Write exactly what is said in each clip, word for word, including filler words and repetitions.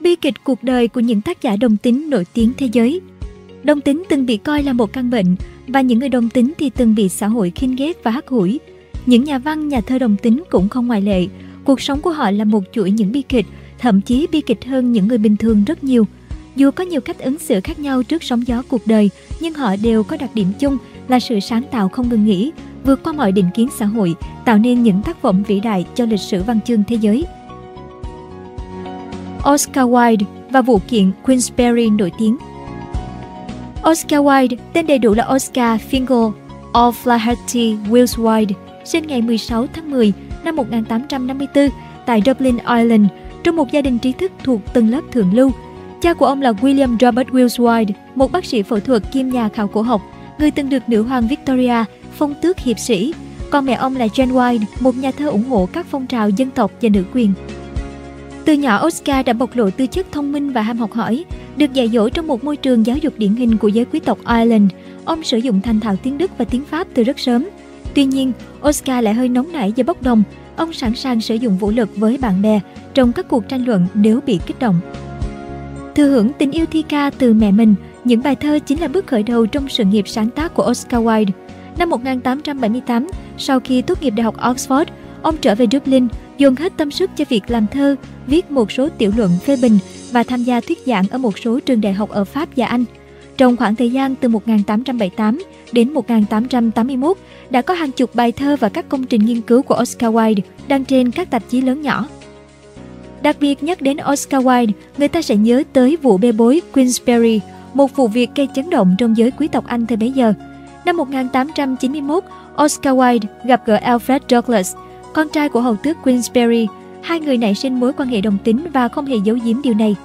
bi kịch cuộc đời của những tác giả đồng tính nổi tiếng thế giới. Đồng tính từng bị coi là một căn bệnh, và những người đồng tính thì từng bị xã hội khinh ghét và hắt hủi. Những nhà văn, nhà thơ đồng tính cũng không ngoại lệ. Cuộc sống của họ là một chuỗi những bi kịch, thậm chí bi kịch hơn những người bình thường rất nhiều. Dù có nhiều cách ứng xử khác nhau trước sóng gió cuộc đời, nhưng họ đều có đặc điểm chung là sự sáng tạo không ngừng nghỉ, vượt qua mọi định kiến xã hội, tạo nên những tác phẩm vĩ đại cho lịch sử văn chương thế giới. Oscar Wilde và vụ kiện Queensberry nổi tiếng. Oscar Wilde, tên đầy đủ là Oscar Fingal O'Flaherty Wills Wilde, sinh ngày mười sáu tháng mười năm một nghìn tám trăm năm mươi tư tại Dublin, Ireland, trong một gia đình trí thức thuộc tầng lớp thượng lưu. Cha của ông là William Robert Wills Wilde, một bác sĩ phẫu thuật kiêm nhà khảo cổ học, người từng được nữ hoàng Victoria phong tước hiệp sĩ. Còn mẹ ông là Jane Wilde, một nhà thơ ủng hộ các phong trào dân tộc và nữ quyền. Từ nhỏ, Oscar đã bộc lộ tư chất thông minh và ham học hỏi. Được dạy dỗ trong một môi trường giáo dục điển hình của giới quý tộc Ireland, ông sử dụng thành thạo tiếng Đức và tiếng Pháp từ rất sớm. Tuy nhiên, Oscar lại hơi nóng nảy và bốc đồng. Ông sẵn sàng sử dụng vũ lực với bạn bè trong các cuộc tranh luận nếu bị kích động. Thừa hưởng tình yêu thi ca từ mẹ mình, những bài thơ chính là bước khởi đầu trong sự nghiệp sáng tác của Oscar Wilde. Năm một nghìn tám trăm bảy mươi tám, sau khi tốt nghiệp Đại học Oxford, ông trở về Dublin, dồn hết tâm sức cho việc làm thơ, viết một số tiểu luận phê bình và tham gia thuyết giảng ở một số trường đại học ở Pháp và Anh. Trong khoảng thời gian từ một nghìn tám trăm bảy mươi tám đến một nghìn tám trăm tám mươi mốt, đã có hàng chục bài thơ và các công trình nghiên cứu của Oscar Wilde đăng trên các tạp chí lớn nhỏ. Đặc biệt nhắc đến Oscar Wilde, người ta sẽ nhớ tới vụ bê bối Queensberry, một vụ việc gây chấn động trong giới quý tộc Anh thời bấy giờ. Năm một nghìn tám trăm chín mươi mốt, Oscar Wilde gặp gỡ Alfred Douglas, con trai của hầu tước Queensberry. Hai người nảy sinh mối quan hệ đồng tính và không hề giấu giếm điều này.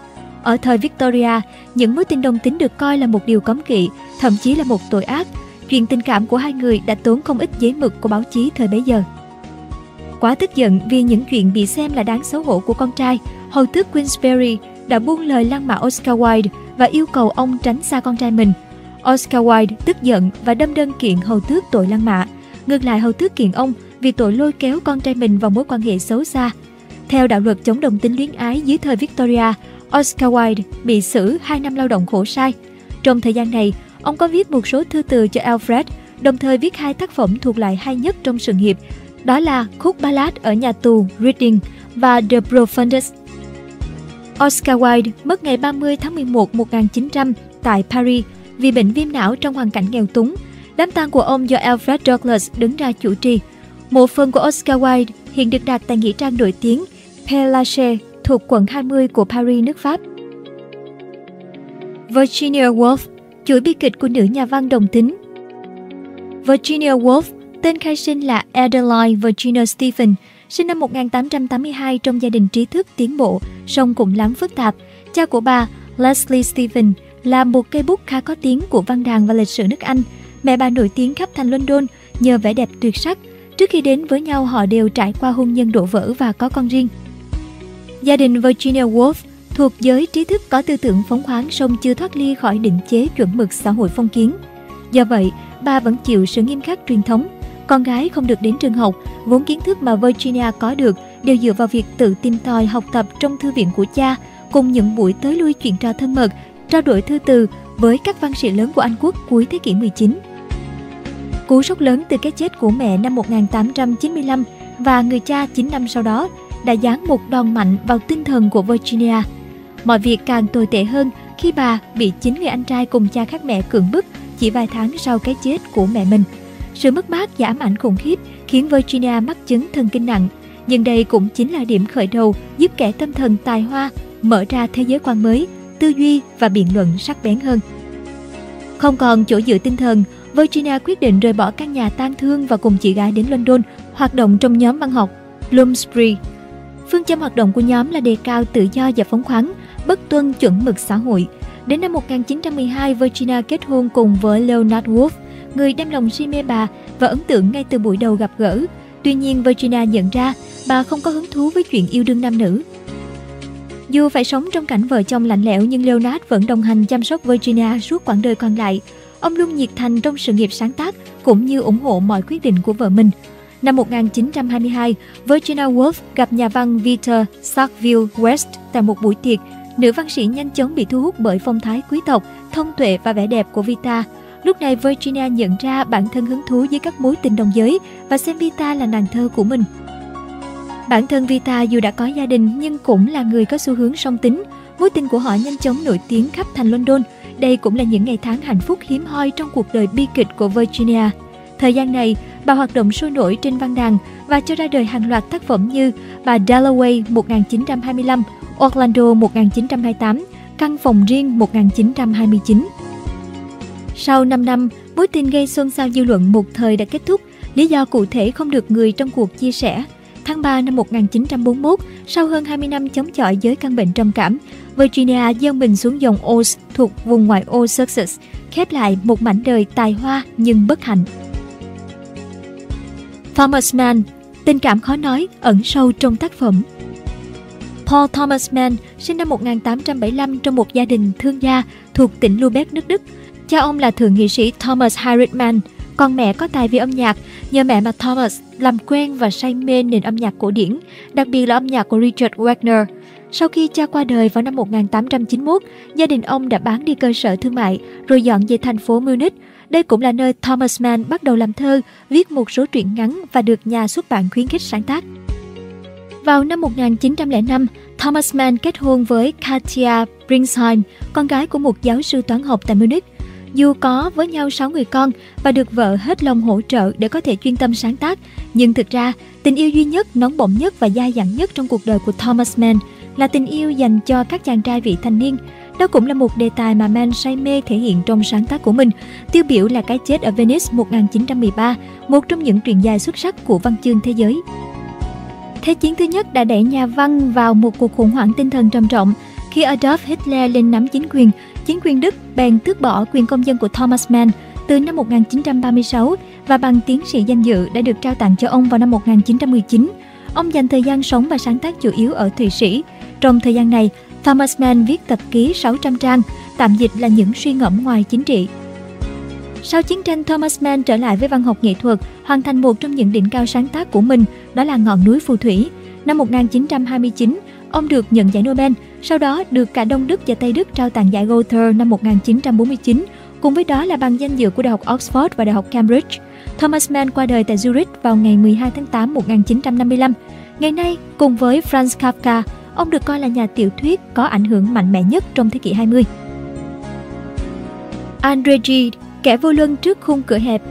Ở thời Victoria, những mối tình đồng tính được coi là một điều cấm kỵ, thậm chí là một tội ác. Chuyện tình cảm của hai người đã tốn không ít giấy mực của báo chí thời bấy giờ. Quá tức giận vì những chuyện bị xem là đáng xấu hổ của con trai, hầu tước Queensberry đã buông lời lăng mạ Oscar Wilde và yêu cầu ông tránh xa con trai mình. Oscar Wilde tức giận và đâm đơn kiện hầu tước tội lăng mạ. Ngược lại, hầu tước kiện ông vì tội lôi kéo con trai mình vào mối quan hệ xấu xa. Theo đạo luật chống đồng tính luyến ái dưới thời Victoria, Oscar Wilde bị xử hai năm lao động khổ sai. Trong thời gian này, ông có viết một số thư từ cho Alfred, đồng thời viết hai tác phẩm thuộc lại hay nhất trong sự nghiệp, đó là Khúc Ballad ở nhà tù Reading và The Profundus. Oscar Wilde mất ngày ba mươi tháng mười một năm một nghìn chín trăm tại Paris vì bệnh viêm não trong hoàn cảnh nghèo túng. Đám tang của ông do Alfred Douglas đứng ra chủ trì. Mộ phần của Oscar Wilde hiện được đặt tại nghĩa trang nổi tiếng Père Lachaise thuộc quận hai mươi của Paris, nước Pháp. Virginia Woolf, chuỗi bi kịch của nữ nhà văn đồng tính. Virginia Woolf, tên khai sinh là Adeline Virginia Stephen, sinh năm một nghìn tám trăm tám mươi hai trong gia đình trí thức tiến bộ, song cũng lắm phức tạp. Cha của bà, Leslie Stephen, là một cây bút khá có tiếng của văn đàn và lịch sử nước Anh. Mẹ bà nổi tiếng khắp thành London nhờ vẻ đẹp tuyệt sắc. Trước khi đến với nhau, họ đều trải qua hôn nhân đổ vỡ và có con riêng. Gia đình Virginia Woolf thuộc giới trí thức có tư tưởng phóng khoáng, song chưa thoát ly khỏi định chế chuẩn mực xã hội phong kiến. Do vậy, bà vẫn chịu sự nghiêm khắc truyền thống. Con gái không được đến trường học, vốn kiến thức mà Virginia có được đều dựa vào việc tự tìm tòi học tập trong thư viện của cha, cùng những buổi tới lui chuyện trò thân mật, trao đổi thư từ với các văn sĩ lớn của Anh quốc cuối thế kỷ mười chín. Cú sốc lớn từ cái chết của mẹ năm một nghìn tám trăm chín mươi lăm và người cha chín năm sau đó đã giáng một đòn mạnh vào tinh thần của Virginia. Mọi việc càng tồi tệ hơn khi bà bị chính người anh trai cùng cha khác mẹ cưỡng bức chỉ vài tháng sau cái chết của mẹ mình. Sự mất mát và ám ảnh khủng khiếp khiến Virginia mắc chứng thần kinh nặng, nhưng đây cũng chính là điểm khởi đầu giúp kẻ tâm thần tài hoa mở ra thế giới quan mới, tư duy và biện luận sắc bén hơn. Không còn chỗ dựa tinh thần, Virginia quyết định rời bỏ căn nhà tang thương và cùng chị gái đến London, hoạt động trong nhóm văn học Bloomsbury. Phương châm hoạt động của nhóm là đề cao tự do và phóng khoáng, bất tuân chuẩn mực xã hội. Đến năm một nghìn chín trăm mười hai, Virginia kết hôn cùng với Leonard Woolf, người đem lòng si mê bà và ấn tượng ngay từ buổi đầu gặp gỡ. Tuy nhiên, Virginia nhận ra bà không có hứng thú với chuyện yêu đương nam nữ. Dù phải sống trong cảnh vợ chồng lạnh lẽo, nhưng Leonard vẫn đồng hành chăm sóc Virginia suốt quãng đời còn lại. Ông luôn nhiệt thành trong sự nghiệp sáng tác cũng như ủng hộ mọi quyết định của vợ mình. Năm một nghìn chín trăm hai mươi hai, Virginia Woolf gặp nhà văn Vita Sackville-West tại một buổi tiệc Nữ văn sĩ nhanh chóng bị thu hút bởi phong thái quý tộc, thông tuệ và vẻ đẹp của Vita. Lúc này Virginia nhận ra bản thân hứng thú với các mối tình đồng giới và xem Vita là nàng thơ của mình. Bản thân Vita dù đã có gia đình nhưng cũng là người có xu hướng song tính. Mối tình của họ nhanh chóng nổi tiếng khắp thành London. Đây cũng là những ngày tháng hạnh phúc hiếm hoi trong cuộc đời bi kịch của Virginia. Thời gian này, bà hoạt động sôi nổi trên văn đàn và cho ra đời hàng loạt tác phẩm như Bà Dalloway một nghìn chín trăm hai mươi lăm, Orlando một nghìn chín trăm hai mươi tám, Căn phòng riêng một nghìn chín trăm hai mươi chín. Sau năm năm, mối tình gây xôn xao dư luận một thời đã kết thúc, lý do cụ thể không được người trong cuộc chia sẻ. Tháng ba năm một nghìn chín trăm bốn mươi mốt, sau hơn hai mươi năm chống chọi với căn bệnh trầm cảm, Virginia gieo mình xuống dòng Ouse thuộc vùng ngoại ô Sussex, khép lại một mảnh đời tài hoa nhưng bất hạnh. Thomas Mann, tình cảm khó nói ẩn sâu trong tác phẩm. Paul Thomas Mann sinh năm một nghìn tám trăm bảy mươi lăm trong một gia đình thương gia thuộc tỉnh Lübeck, nước Đức. Cha ông là thượng nghị sĩ Thomas Harriet Mann, còn mẹ có tài về âm nhạc. Nhờ mẹ mà Thomas làm quen và say mê nền âm nhạc cổ điển, đặc biệt là âm nhạc của Richard Wagner. Sau khi cha qua đời vào năm một nghìn tám trăm chín mươi mốt, gia đình ông đã bán đi cơ sở thương mại rồi dọn về thành phố Munich. Đây cũng là nơi Thomas Mann bắt đầu làm thơ, viết một số truyện ngắn và được nhà xuất bản khuyến khích sáng tác. Vào năm một nghìn chín trăm lẻ năm, Thomas Mann kết hôn với Katia Bringsheim, con gái của một giáo sư toán học tại Munich. Dù có với nhau sáu người con và được vợ hết lòng hỗ trợ để có thể chuyên tâm sáng tác, nhưng thực ra tình yêu duy nhất, nóng bỏng nhất và dai dẳng nhất trong cuộc đời của Thomas Mann là tình yêu dành cho các chàng trai vị thành niên. Đó cũng là một đề tài mà Mann say mê thể hiện trong sáng tác của mình. Tiêu biểu là Cái chết ở Venice một nghìn chín trăm mười ba, một trong những truyện dài xuất sắc của văn chương thế giới. Thế chiến thứ nhất đã đẩy nhà văn vào một cuộc khủng hoảng tinh thần trầm trọng. Khi Adolf Hitler lên nắm chính quyền, chính quyền Đức bèn tước bỏ quyền công dân của Thomas Mann từ năm một nghìn chín trăm ba mươi sáu và bằng tiến sĩ danh dự đã được trao tặng cho ông vào năm một nghìn chín trăm mười chín. Ông dành thời gian sống và sáng tác chủ yếu ở Thụy Sĩ. Trong thời gian này, Thomas Mann viết tập ký sáu trăm trang, tạm dịch là những suy ngẫm ngoài chính trị. Sau chiến tranh, Thomas Mann trở lại với văn học nghệ thuật, hoàn thành một trong những đỉnh cao sáng tác của mình, đó là Ngọn núi phù thủy. Năm một nghìn chín trăm hai mươi chín, ông được nhận giải Nobel, sau đó được cả Đông Đức và Tây Đức trao tặng giải Goethe năm một nghìn chín trăm bốn mươi chín, cùng với đó là bằng danh dự của Đại học Oxford và Đại học Cambridge. Thomas Mann qua đời tại Zurich vào ngày mười hai tháng tám năm một nghìn chín trăm năm mươi lăm. Ngày nay, cùng với Franz Kafka, ông được coi là nhà tiểu thuyết có ảnh hưởng mạnh mẽ nhất trong thế kỷ hai mươi. André Gide, kẻ vô luân trước khung cửa hẹp.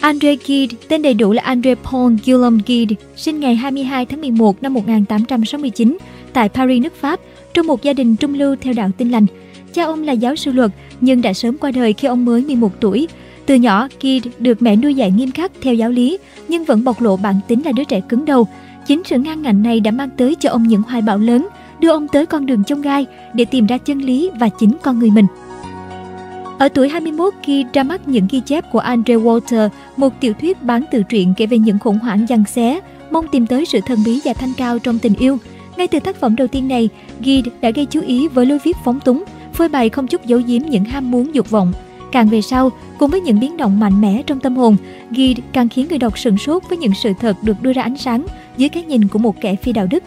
André Gide, tên đầy đủ là André Paul Guillaume Gide, sinh ngày hai mươi hai tháng mười một năm một nghìn tám trăm sáu mươi chín tại Paris, nước Pháp, trong một gia đình trung lưu theo đạo Tin lành. Cha ông là giáo sư luật nhưng đã sớm qua đời khi ông mới mười một tuổi. Từ nhỏ, Gide được mẹ nuôi dạy nghiêm khắc theo giáo lý nhưng vẫn bộc lộ bản tính là đứa trẻ cứng đầu. Chính sự ngang ngạnh này đã mang tới cho ông những hoài bão lớn, đưa ông tới con đường chông gai để tìm ra chân lý và chính con người mình. Ở tuổi hai mươi mốt, Gide ra mắt những ghi chép của André Walter, một tiểu thuyết bán tự truyện kể về những khủng hoảng giằng xé, mong tìm tới sự thần bí và thanh cao trong tình yêu. Ngay từ tác phẩm đầu tiên này, Gide đã gây chú ý với lối viết phóng túng, phơi bày không chút giấu giếm những ham muốn dục vọng. Càng về sau, cùng với những biến động mạnh mẽ trong tâm hồn, Gide càng khiến người đọc sửng sốt với những sự thật được đưa ra ánh sáng dưới cái nhìn của một kẻ phi đạo đức.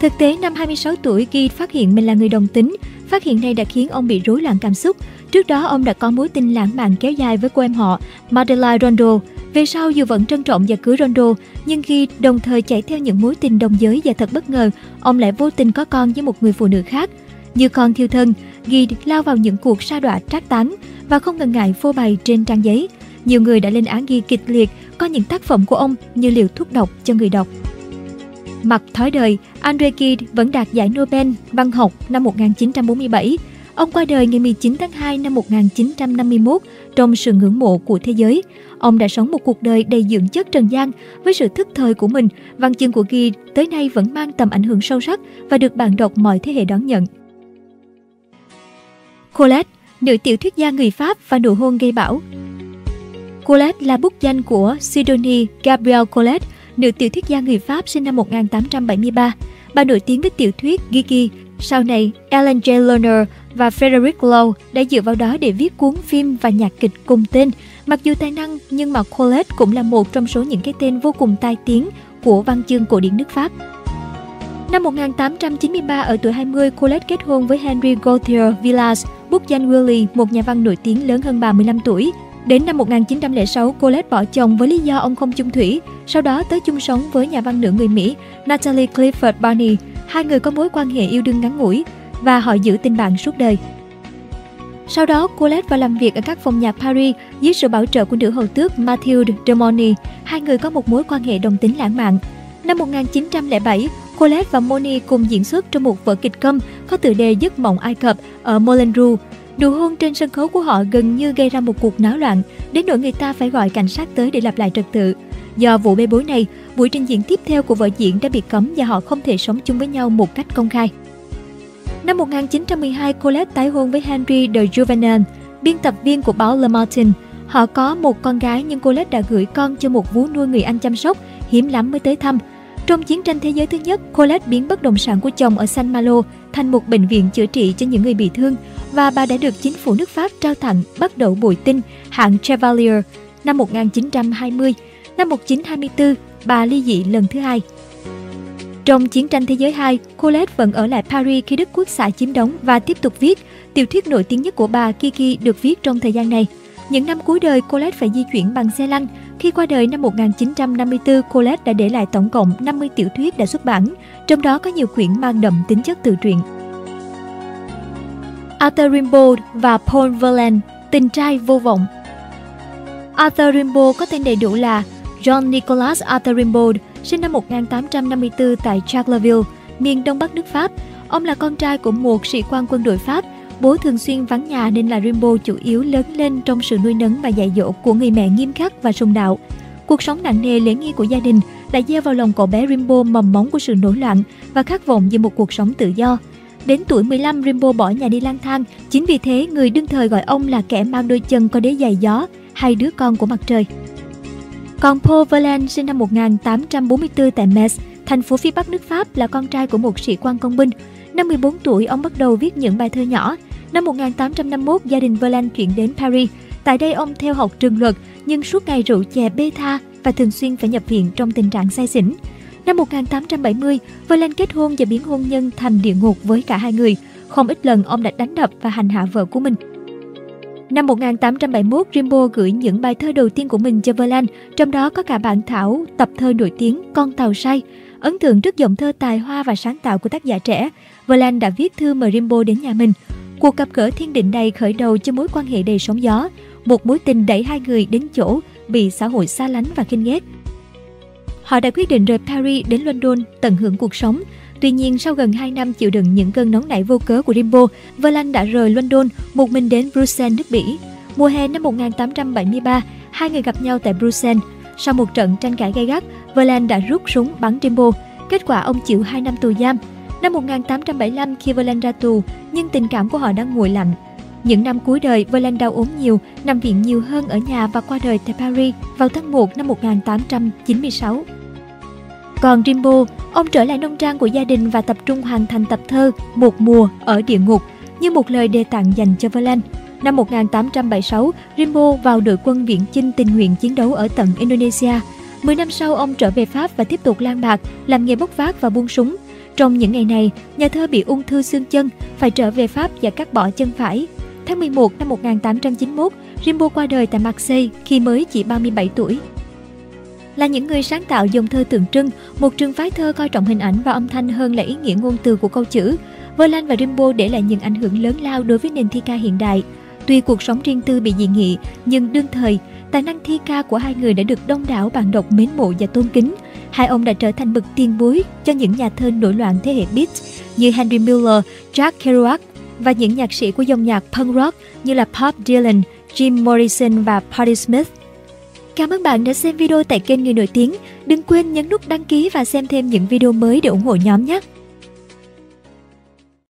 Thực tế, năm hai mươi sáu tuổi, Gide phát hiện mình là người đồng tính. Phát hiện này đã khiến ông bị rối loạn cảm xúc. Trước đó, ông đã có mối tình lãng mạn kéo dài với cô em họ Madeleine Rondo. Về sau, dù vẫn trân trọng và cưới Rondo, nhưng Gide đồng thời chạy theo những mối tình đồng giới và thật bất ngờ, ông lại vô tình có con với một người phụ nữ khác. Như con thiêu thân, Gide lao vào những cuộc sa đọa trác táng và không ngần ngại phô bày trên trang giấy. Nhiều người đã lên án Gide kịch liệt, coi những tác phẩm của ông như liều thuốc độc cho người đọc. Mặc thói đời, André Gide vẫn đạt giải Nobel văn học năm một nghìn chín trăm bốn mươi bảy. Ông qua đời ngày mười chín tháng hai năm một nghìn chín trăm năm mươi mốt trong sự ngưỡng mộ của thế giới. Ông đã sống một cuộc đời đầy dưỡng chất trần gian với sự thức thời của mình. Văn chương của Gide tới nay vẫn mang tầm ảnh hưởng sâu sắc và được bạn đọc mọi thế hệ đón nhận. Colette, nữ tiểu thuyết gia người Pháp và nụ hôn gây bão. Colette là bút danh của Sidonie Gabrielle Colette, nữ tiểu thuyết gia người Pháp sinh năm một nghìn tám trăm bảy mươi ba. Bà nổi tiếng với tiểu thuyết Gigi. Sau này, Ellen J. Lerner và Frederick Law đã dựa vào đó để viết cuốn phim và nhạc kịch cùng tên. Mặc dù tài năng, nhưng mà Colette cũng là một trong số những cái tên vô cùng tai tiếng của văn chương cổ điển nước Pháp. Năm một nghìn tám trăm chín mươi ba, ở tuổi hai mươi, Colette kết hôn với Henry Gauthier Villas, bút danh Willie, một nhà văn nổi tiếng lớn hơn ba mươi lăm tuổi. Đến năm một nghìn chín trăm lẻ sáu, Colette bỏ chồng với lý do ông không chung thủy, sau đó tới chung sống với nhà văn nữ người Mỹ Natalie Clifford Barney. Hai người có mối quan hệ yêu đương ngắn ngủi và họ giữ tình bạn suốt đời. Sau đó, Colette vào làm việc ở các phòng nhạc Paris dưới sự bảo trợ của nữ hầu tước Mathilde de Morny. Hai người có một mối quan hệ đồng tính lãng mạn. Năm một nghìn chín trăm lẻ bảy, Colette và Morny cùng diễn xuất trong một vở kịch câm có tựa đề Giấc mộng Ai Cập ở Moulin Rouge. Nụ hôn trên sân khấu của họ gần như gây ra một cuộc náo loạn, đến nỗi người ta phải gọi cảnh sát tới để lập lại trật tự. Do vụ bê bối này, buổi trình diễn tiếp theo của vở diễn đã bị cấm và họ không thể sống chung với nhau một cách công khai. Năm một nghìn chín trăm mười hai, Colette tái hôn với Henry de Jouvenel, biên tập viên của báo Le Matin. Họ có một con gái nhưng Colette đã gửi con cho một vú nuôi người Anh chăm sóc, hiếm lắm mới tới thăm. Trong chiến tranh thế giới thứ nhất, Colette biến bất động sản của chồng ở San Malo thành một bệnh viện chữa trị cho những người bị thương và bà đã được chính phủ nước Pháp trao tặng bắt đậu bụi tinh hạng Chevalier năm một nghìn chín trăm hai mươi. Năm một nghìn chín trăm hai mươi tư, bà ly dị lần thứ hai. Trong chiến tranh thế giới hai, Colette vẫn ở lại Paris khi Đức Quốc xã chiếm đóng và tiếp tục viết. Tiểu thuyết nổi tiếng nhất của bà Kiki được viết trong thời gian này. Những năm cuối đời, Colette phải di chuyển bằng xe lăn. Khi qua đời năm một nghìn chín trăm năm mươi tư, Colette đã để lại tổng cộng năm mươi tiểu thuyết đã xuất bản, trong đó có nhiều quyển mang đậm tính chất tự truyện. Arthur Rimbaud và Paul Verlaine, tình trai vô vọng. Arthur Rimbaud có tên đầy đủ là Jean-Nicolas Arthur Rimbaud, sinh năm một nghìn tám trăm năm mươi tư tại Charleville, miền đông bắc nước Pháp. Ông là con trai của một sĩ quan quân đội Pháp. Bố thường xuyên vắng nhà nên là Rimbaud chủ yếu lớn lên trong sự nuôi nấng và dạy dỗ của người mẹ nghiêm khắc và sùng đạo. Cuộc sống nặng nề lễ nghi của gia đình đã gieo vào lòng cậu bé Rimbaud mầm móng của sự nổi loạn và khát vọng về một cuộc sống tự do. Đến tuổi mười lăm, Rimbaud bỏ nhà đi lang thang, chính vì thế người đương thời gọi ông là kẻ mang đôi chân có đế giày gió hay đứa con của mặt trời. Còn Paul Verlaine sinh năm một nghìn tám trăm bốn mươi tư tại Metz, thành phố phía bắc nước Pháp, là con trai của một sĩ quan công binh. Năm mười bốn tuổi, ông bắt đầu viết những bài thơ nhỏ. Năm một nghìn tám trăm năm mươi mốt, gia đình Verlaine chuyển đến Paris. Tại đây ông theo học trường luật nhưng suốt ngày rượu chè bê tha và thường xuyên phải nhập viện trong tình trạng say xỉn. Năm một nghìn tám trăm bảy mươi, Verlaine kết hôn và biến hôn nhân thành địa ngục với cả hai người. Không ít lần ông đã đánh đập và hành hạ vợ của mình. Năm một nghìn tám trăm bảy mươi mốt, Rimbaud gửi những bài thơ đầu tiên của mình cho Verlaine, trong đó có cả bản thảo tập thơ nổi tiếng Con Tàu Say. Ấn tượng trước giọng thơ tài hoa và sáng tạo của tác giả trẻ, Verlaine đã viết thư mời Rimbaud đến nhà mình. Cuộc gặp gỡ thiên định này khởi đầu cho mối quan hệ đầy sóng gió, một mối tình đẩy hai người đến chỗ bị xã hội xa lánh và khinh ghét. Họ đã quyết định rời Paris đến London tận hưởng cuộc sống. Tuy nhiên, sau gần hai năm chịu đựng những cơn nóng nảy vô cớ của Rimbaud, Verlaine đã rời London một mình đến Bruxelles, nước Bỉ. Mùa hè năm một nghìn tám trăm bảy mươi ba, hai người gặp nhau tại Bruxelles. Sau một trận tranh cãi gay gắt, Verlaine đã rút súng bắn Rimbaud. Kết quả ông chịu hai năm tù giam. Năm một nghìn tám trăm bảy mươi lăm, khi Verlaine ra tù, nhưng tình cảm của họ đang nguội lạnh. Những năm cuối đời, Verlaine đau ốm nhiều, nằm viện nhiều hơn ở nhà và qua đời tại Paris vào tháng một năm một nghìn tám trăm chín mươi sáu. Còn Rimbaud, ông trở lại nông trang của gia đình và tập trung hoàn thành tập thơ Một mùa ở địa ngục như một lời đề tặng dành cho Verlaine. Năm một nghìn tám trăm bảy mươi sáu, Rimbaud vào đội quân viễn chinh tình nguyện chiến đấu ở tận Indonesia. mười năm sau, ông trở về Pháp và tiếp tục lang bạc, làm nghề bốc vác và buôn súng. Trong những ngày này, nhà thơ bị ung thư xương chân, phải trở về Pháp và cắt bỏ chân phải. Tháng mười một năm một nghìn tám trăm chín mươi mốt, Rimbaud qua đời tại Marseille khi mới chỉ ba mươi bảy tuổi. Là những người sáng tạo dòng thơ tượng trưng, một trường phái thơ coi trọng hình ảnh và âm thanh hơn là ý nghĩa ngôn từ của câu chữ, Verlaine và Rimbaud để lại những ảnh hưởng lớn lao đối với nền thi ca hiện đại. Tuy cuộc sống riêng tư bị dị nghị, nhưng đương thời, tài năng thi ca của hai người đã được đông đảo bạn đọc mến mộ và tôn kính. Hai ông đã trở thành bậc tiền bối cho những nhà thơ nổi loạn thế hệ Beat như Henry Miller, Jack Kerouac và những nhạc sĩ của dòng nhạc punk rock như là Bob Dylan, Jim Morrison và Patti Smith. Cảm ơn bạn đã xem video tại kênh Người Nổi Tiếng. Đừng quên nhấn nút đăng ký và xem thêm những video mới để ủng hộ nhóm nhé!